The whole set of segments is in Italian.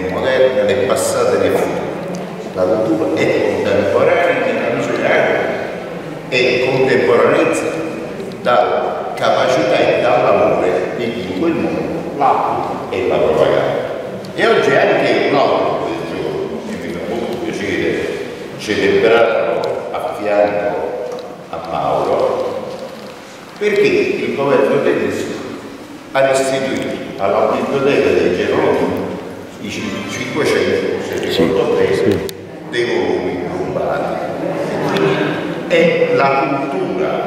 né moderna, né passata, né futura. La cultura è contemporanea dinamica e contemporaneizza dalla capacità e dall'amore di chi in quel mondo l'applica e la propaganda. E oggi è anche un altro giorno che mi fa molto piacere celebrarlo a fianco a Mauro, perché il governo tedesco ha restituito alla biblioteca dei Geroloni i 500, se ricordo bene, dei volumi rubati. È la cultura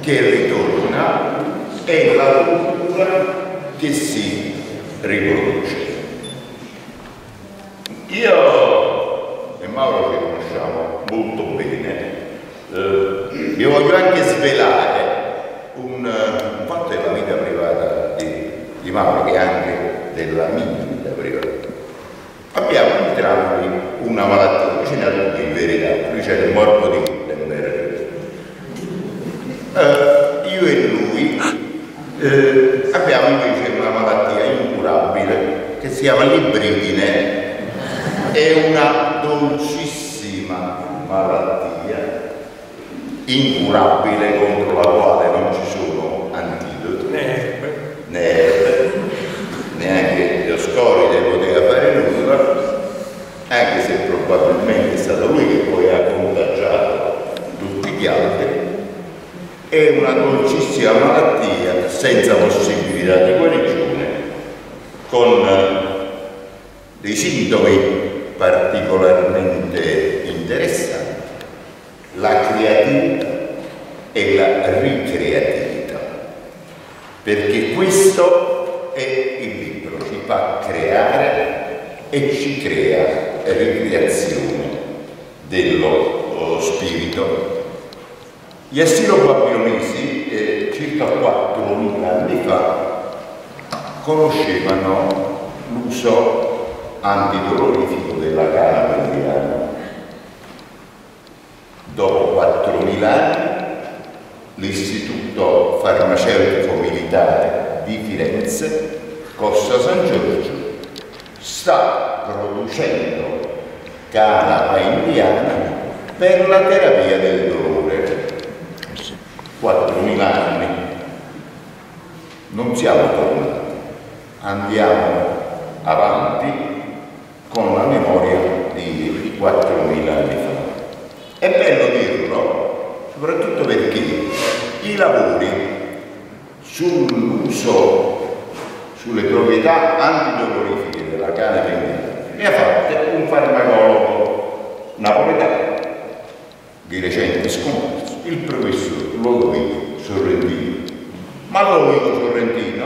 che ritorna, è la cultura che si riproduce. Io e Mauro ci conosciamo molto bene, vi voglio anche svelare un fatto della vita privata di Mauro, che è anche della mia vita privata. Abbiamo entrambi una malattia, ce n'è una in verità, lui c'è il morbo di Gutenberg. Io e lui abbiamo invece una malattia incurabile che si chiama libridine. È una dolcissima malattia incurabile contro la quale non ci sono antidoti, neanche Dioscoride poteva fare nulla, anche se probabilmente è stato lui che poi ha contagiato tutti gli altri. È una dolcissima malattia senza possibilità di guarigione, con dei sintomi particolarmente interessante, la creatività e la ricreatività, perché questo è il libro, ci fa creare e ci crea ricreazione dello spirito. Gli assiro-babilonesi circa 4.000 anni fa conoscevano l'uso antidolorifico della canapa di Milano. Dopo 4.000 anni l'Istituto Farmaceutico Militare di Firenze, Costa San Giorgio, sta producendo canapa indiana per la terapia del dolore. 4.000 anni. Non siamo tornati, andiamo avanti con la memoria di 4.000 anni fa. È bello dirlo, soprattutto perché i lavori sull'uso, sulle proprietà antidolorifiche della canapa ne ha fatte un farmacologo napoletano di recente scomparso, il professor Lodovico Sorrentino. Ma Lodovico Sorrentino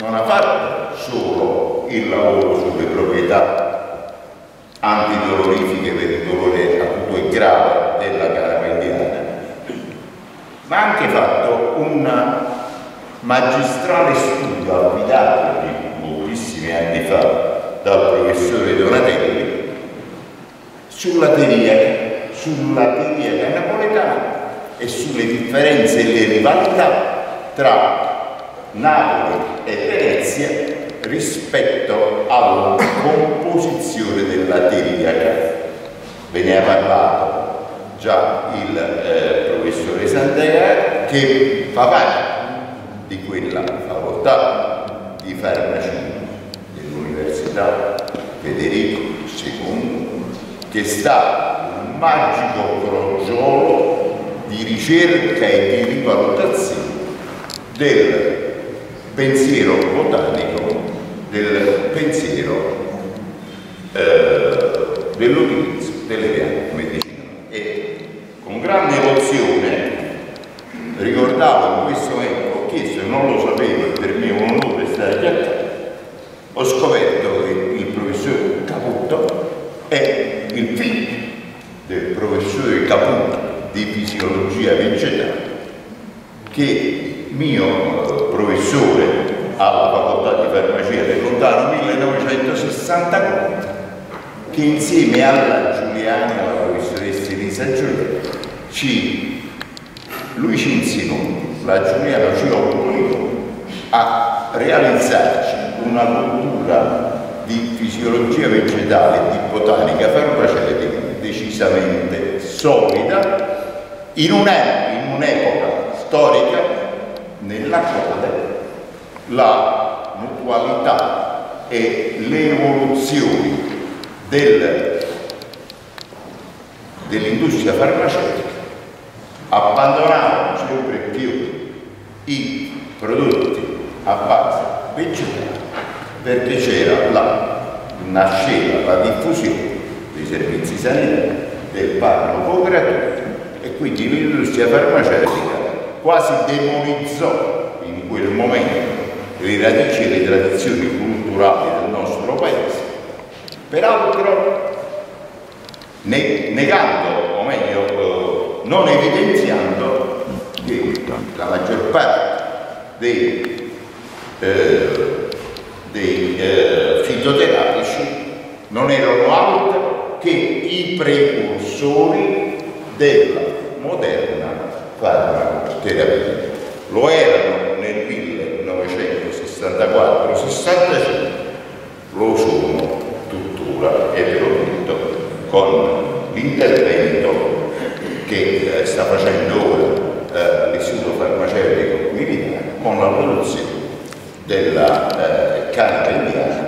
non ha fatto solo il lavoro sulle proprietà antidolorifiche per il dolore acuto e grave della canapa indiana, ma ha anche fatto un magistrale studio affidato di moltissimi anni fa dal professore Donatelli sulla teoria napoletana e sulle differenze e le rivalità tra Napoli e Venezia rispetto alla composizione della tiriaca. Ve ne ha parlato già il professore Santena, che fa parte di quella facoltà di farmacia dell'Università Federico II, che sta in un magico crogiolo di ricerca e di rivalutazione del pensiero botanico, del pensiero dell'utilizzo delle piante medicinali. E con grande emozione ricordavo in questo momento, ho chiesto e non lo sapevo, e per me è un onore stare a te, ho scoperto che il professor Caputo è il figlio del professore Caputo di fisiologia vegetale, che mio professore alla facoltà di farmacia del lontano 1964, che insieme alla Giuliana e alla professoressa di San Giorgio lui ci insegnò, la Giuliana ci obbligò a realizzarci una cultura di fisiologia vegetale e di botanica fa una scelta decisamente solida in un'epoca storica nella quale la mutualità e le evoluzioni dell'industria farmaceutica abbandonavano sempre più i prodotti a base vegetale, perché c'era nasceva la diffusione dei servizi sanitari, del farmaco gratuito, e quindi l'industria farmaceutica quasi demonizzò in quel momento le radici e le tradizioni culturali del nostro paese, peraltro negando, o meglio non evidenziando, che la maggior parte dei fitoterapici non erano altro che i precursori della moderna farmacoterapia. Lo erano nel 1964-65, lo sono tuttora, e ve l'ho detto con l'intervento che sta facendo ora l'Istituto Farmaceutico Militare con la produzione della canapa indiana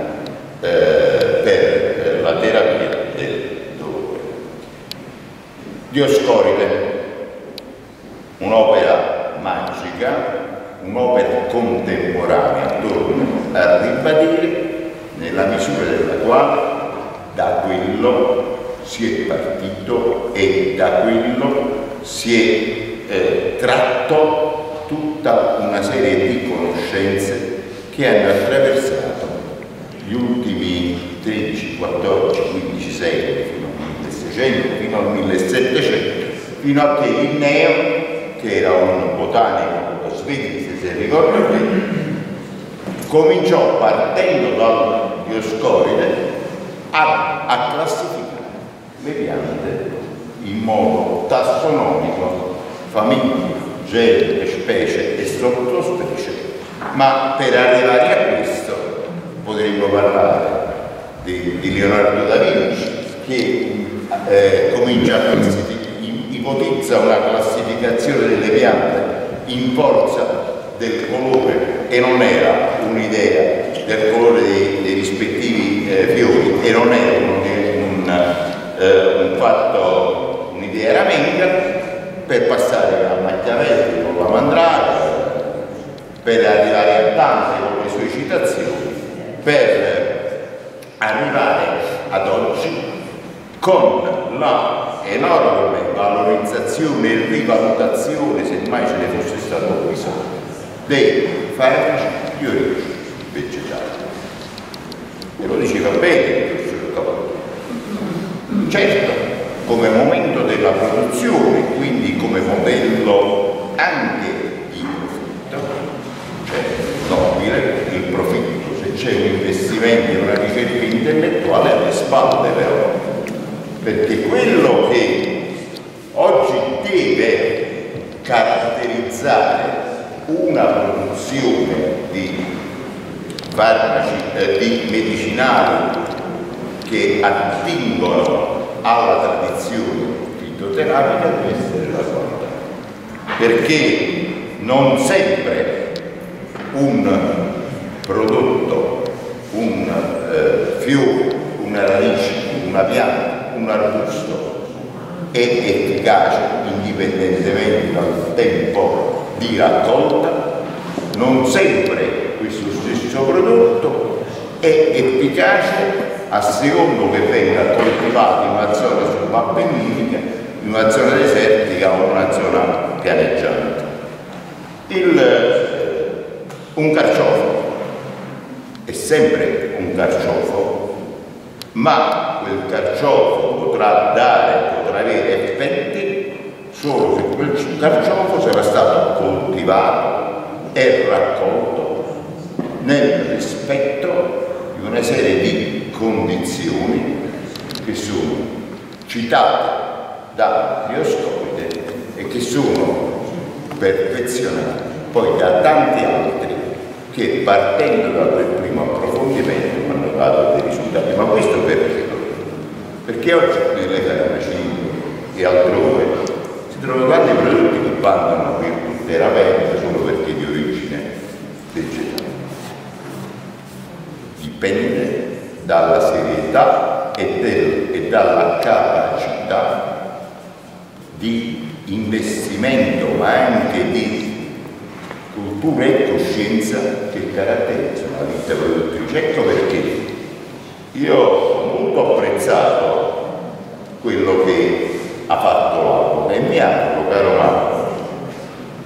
per la terapia del dolore. Dioscoride, un'opera magica, un'opera contemporanea, torna a ribadire, nella misura della quale da quello si è partito e da quello si è tratto tutta una serie di conoscenze che hanno attraversato gli ultimi 13, 14, 15, 16 fino al 1600, fino al 1700, fino a che Linneo, che era un botanico svedese, se ricordo bene, cominciò partendo dal Dioscoride a classificare le piante in modo tassonomico, famiglie, genere, specie e sottospecie. Ma per arrivare a questo potremmo parlare di Leonardo da Vinci, che comincia a ipotizza una classificazione delle piante in forza del colore, e non era un'idea del colore dei rispettivi fiori, e non era un fatto, un'idea eramica, per passare a Machiavelli con la mandragora, per arrivare a Dante con le sue citazioni, per arrivare ad oggi con la enorme valorizzazione e rivalutazione, se mai ce ne fosse stato bisogno, dei farmaci di origine vegetale. E lo diceva bene il professor Caputo. Certo, come momento della produzione, quindi come modello anche il profitto, se c'è un investimento in una ricerca intellettuale alle spalle, però, perché quello che oggi deve caratterizzare una produzione di farmaci, di medicinali che attingono alla tradizione fitoterapica, deve essere la qualità, perché non sempre un prodotto, un fiore, una radice, una pianta, un arbusto è efficace indipendentemente dal tempo di raccolta. Non sempre questo stesso prodotto è efficace a secondo che venga coltivato in una zona subapenninica, in una zona desertica o in una zona pianeggiante. Un carciofo è sempre un carciofo, ma quel carciofo potrà avere effetti solo se quel carciofo sarà stato coltivato e raccolto nel rispetto di una serie di condizioni che sono citate da Dioscoride e che sono perfezionate poi da tanti altri che, partendo da quel primo approfondimento, hanno dato dei risultati. perché oggi nell'epoca del Cinque e altrove si trovano tanti prodotti che vantano virtù terapeutica solo perché di origine vegetale, dipende dalla serietà e dalla capacità di investimento ma anche di cultura e coscienza che caratterizzano la vita produttrice. Ecco perché io ho molto apprezzato quello che ha fatto l'Aula e mi auguro, caro Marco,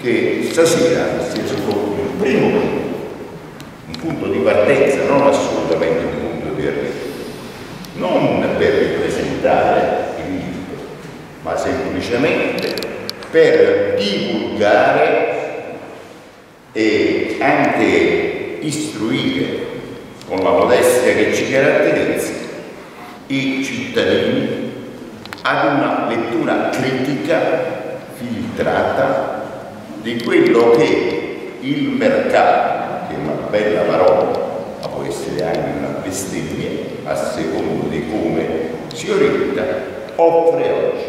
che stasera sia stato il primo un punto di partenza, non assolutamente un punto di arrivo, non per ripresentare il libro, ma semplicemente per divulgare e anche istruire con la modestia che ci caratterizza i cittadini ad una lettura critica, filtrata, di quello che il mercato, che è una bella parola, ma può essere anche una bestemmia a seconda di come si orienta, offre oggi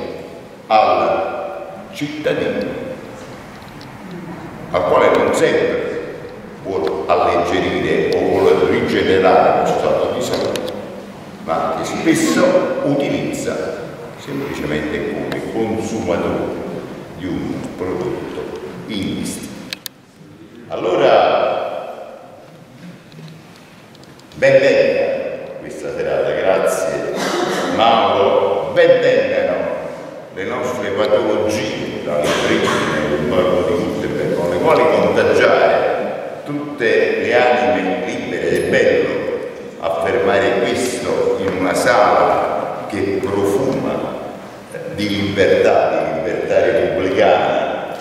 al cittadino, al quale non sempre vuole alleggerire o vuole rigenerare lo stato di salute, ma che spesso utilizza semplicemente come consumatore di un prodotto indistinto. Allora, ben venga questa serata, grazie Mauro, ben vengano le nostre patologie dalle origini del corpo di tutte, con le quali contagiare tutte le anime libere. È bello affermare questo in una sala che profuma di libertà repubblicana,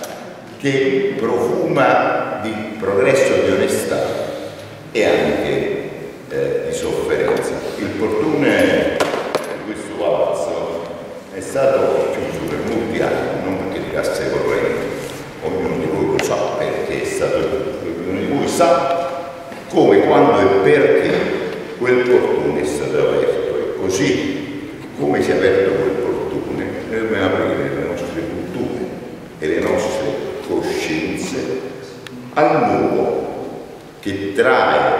che profuma di progresso, di onestà e anche di sofferenza. Il portone di questo palazzo è stato chiuso per molti anni, non perché tirasse corrente, ognuno di voi lo sa perché è stato chiuso. Lui sa come, quando e perché quel portone è stato aperto, e così come si è aperto quel portone dobbiamo aprire le nostre culture e le nostre coscienze al nuovo che trae,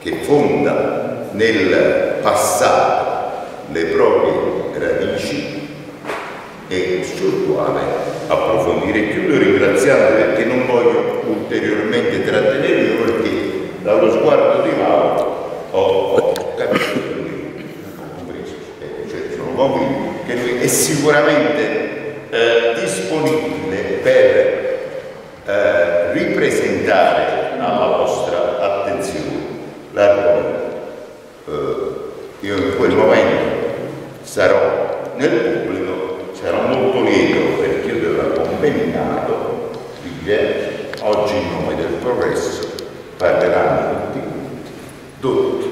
che fonda nel passato le proprie radici e sul quale approfondire. Chiudo ringraziando, perché non voglio ulteriormente trattenervi, perché dallo sguardo di Mauro ho capito, sono convinto che lui è sicuramente disponibile per ripresentare alla vostra attenzione l'argomento. Io in quel momento sarò nel pubblico, sarò molto lieto perché io avevo convegnato dire oggi in nome del progresso parleranno tutti,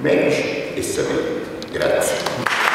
medici e saperi. Grazie.